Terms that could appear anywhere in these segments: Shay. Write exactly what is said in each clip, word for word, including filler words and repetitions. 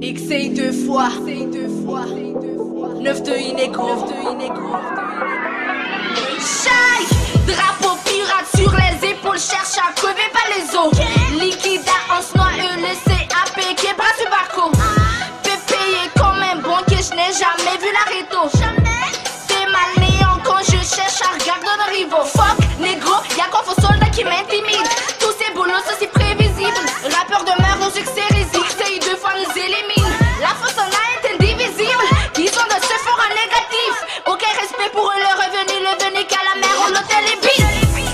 X-Ay deux fois, neuf de inéco, Shay, drapeau pirate sur les épaules, cherche à crever pas les os. Liquida en soin, E L C A P, qui bras du barco. Pépé est quand même banquier, je n'ai jamais vu l'arrêto. T'es mal néant quand je cherche à regarder nos rivaux. Fuck, négro, y'a qu'un faux soldat qui m'intimide. Tous ces boulots sont si prévisibles. Rappeur de merde, nos succès réside. X-Ay deux fois nous élimine. La fausse en a est indivisible. Ils ont de se faire un négatif. Ok, respect pour eux, le revenu, le venu qu'à la mer, on notait les billes.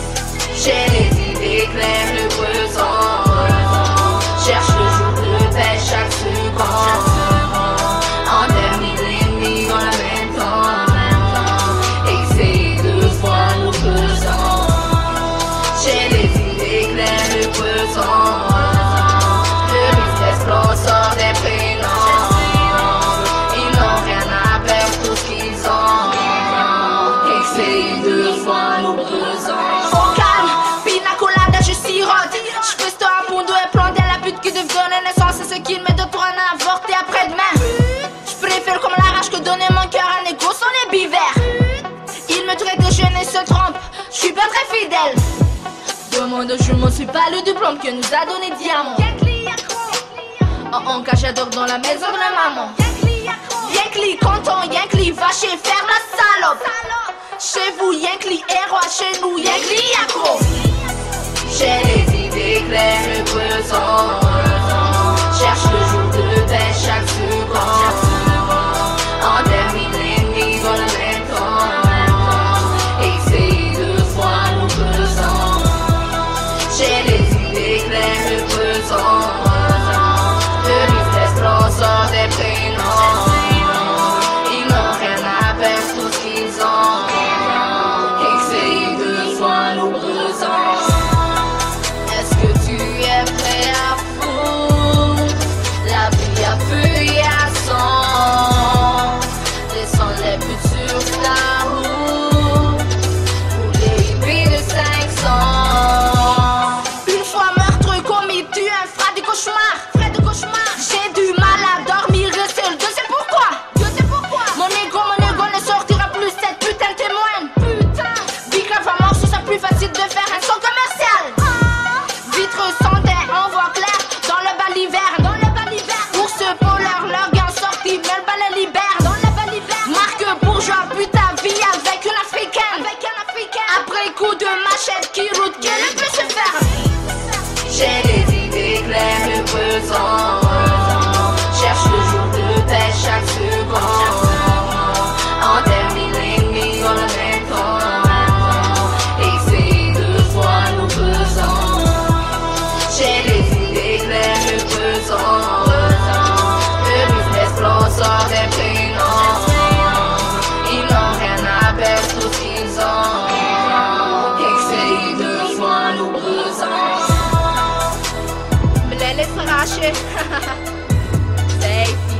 J'ai les idées claires, le présent. Cherche le jour de paix, chaque seconde. En termine l'ennemi dans la même temps. X-Ay deux fois nous faisons. J'ai les idées claires, le présent. X-Ay deux fois nous présents. Calme, pina colada, je sirote. J'peste un bon dos et planté à la pute qui devient naissance. C'est ce qu'il met de toi en avorté après-demain. J'préfère comme la rage que donner mon cœur à un égo, son ébivère. Il me traite de jeune et se trompe, j'suis pas très fidèle. Demande aux jumeaux, suis pas le diplôme que nous a donné Diamant. En cachette d'or dans la maison de la maman. Y'a que les cantons, y'a que les vaches et ferme la salope. Chez vous, y'a que les héros, chez nous, y'a que les accros. J'ai les idées claires, le présent. Cherche le jour de paix, chaque seconde. En termine l'ennemi dans le même temps. X-Ay deux fois nous pesons. J'ai les idées claires, le présent. Le business plan sort des prénoms. Ils n'ont rien à perdre, tout ce qu'ils ont. Qui route qu'elle ne peut se faire. J'ai les idées claires, le présent. Cherche le jour de paix, chaque seconde. En termine l'ennemi dans le même temps. X-Ay deux fois nous pesons. J'ai les idées claires, le présent. Le business plan sort des prénoms. Ils n'ont rien à perdre, tout ce qu'ils ont. Say